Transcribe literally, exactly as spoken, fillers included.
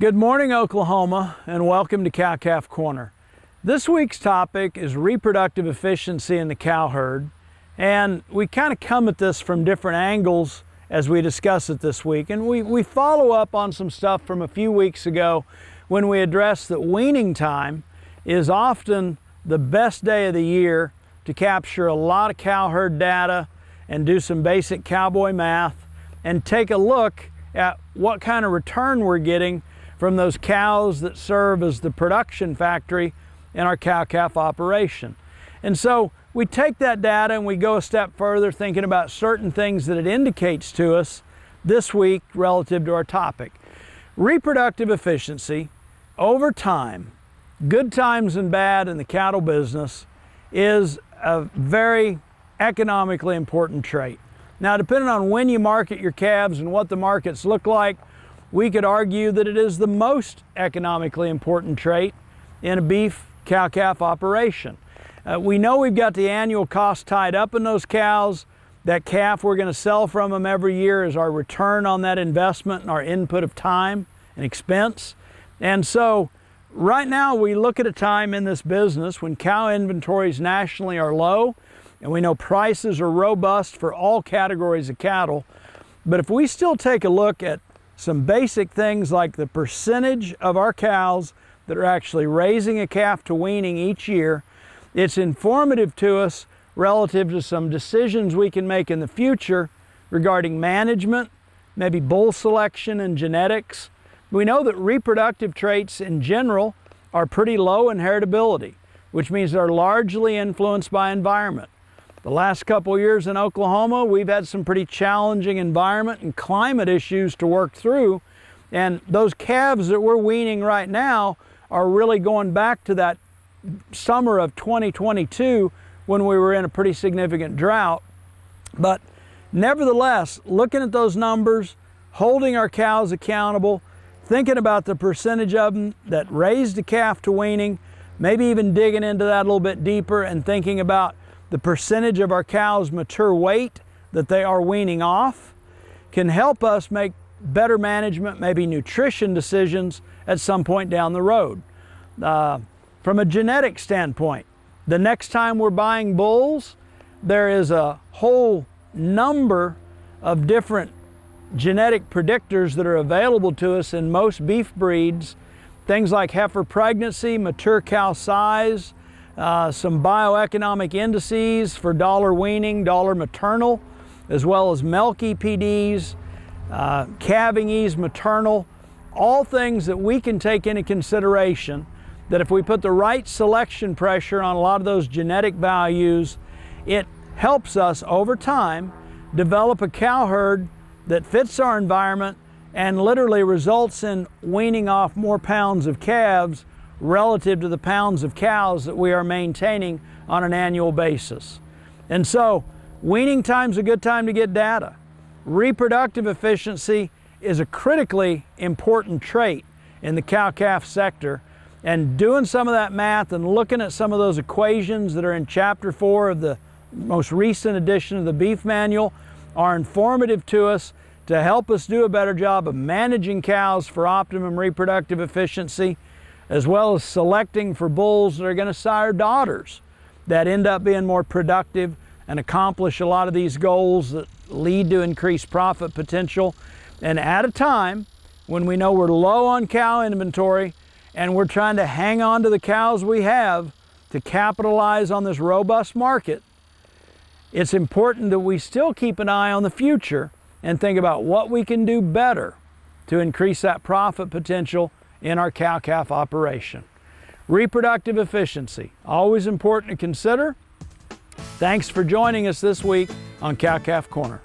Good morning, Oklahoma, and welcome to Cow-Calf Corner. This week's topic is reproductive efficiency in the cow herd, and we kind of come at this from different angles as we discuss it this week, and we, we follow up on some stuff from a few weeks ago when we addressed that weaning time is often the best day of the year to capture a lot of cow herd data and do some basic cowboy math and take a look at what kind of return we're getting from those cows that serve as the production factory in our cow-calf operation. And so we take that data and we go a step further, thinking about certain things that it indicates to us this week relative to our topic. Reproductive efficiency over time, good times and bad in the cattle business, is a very economically important trait. Now, depending on when you market your calves and what the markets look like, we could argue that it is the most economically important trait in a beef cow-calf operation. Uh, we know we've got the annual cost tied up in those cows. That calf we're going to sell from them every year is our return on that investment and our input of time and expense. And so right now we look at a time in this business when cow inventories nationally are low, and we know prices are robust for all categories of cattle. But if we still take a look at some basic things like the percentage of our cows that are actually raising a calf to weaning each year, it's informative to us relative to some decisions we can make in the future regarding management, maybe bull selection and genetics. We know that reproductive traits in general are pretty low in heritability, which means they're largely influenced by environment. The last couple years in Oklahoma, we've had some pretty challenging environment and climate issues to work through, and those calves that we're weaning right now are really going back to that summer of twenty twenty-two when we were in a pretty significant drought. But nevertheless, looking at those numbers, holding our cows accountable, thinking about the percentage of them that raised a calf to weaning, maybe even digging into that a little bit deeper and thinking about the percentage of our cows' mature weight that they are weaning off, can help us make better management, maybe nutrition decisions at some point down the road. Uh, from a genetic standpoint, the next time we're buying bulls, there is a whole number of different genetic predictors that are available to us in most beef breeds. Things like heifer pregnancy, mature cow size, Uh, some bioeconomic indices for dollar weaning, dollar maternal, as well as milk E P Ds, uh, calving ease maternal, all things that we can take into consideration that if we put the right selection pressure on a lot of those genetic values, it helps us over time develop a cow herd that fits our environment and literally results in weaning off more pounds of calves relative to the pounds of cows that we are maintaining on an annual basis. And so weaning time's a good time to get data. Reproductive efficiency is a critically important trait in the cow-calf sector, and doing some of that math and looking at some of those equations that are in chapter four of the most recent edition of the beef manual are informative to us to help us do a better job of managing cows for optimum reproductive efficiency, as well as selecting for bulls that are going to sire daughters that end up being more productive and accomplish a lot of these goals that lead to increased profit potential. And at a time when we know we're low on cow inventory and we're trying to hang on to the cows we have to capitalize on this robust market, it's important that we still keep an eye on the future and think about what we can do better to increase that profit potential in our cow-calf operation. Reproductive efficiency, always important to consider. Thanks for joining us this week on Cow-Calf Corner.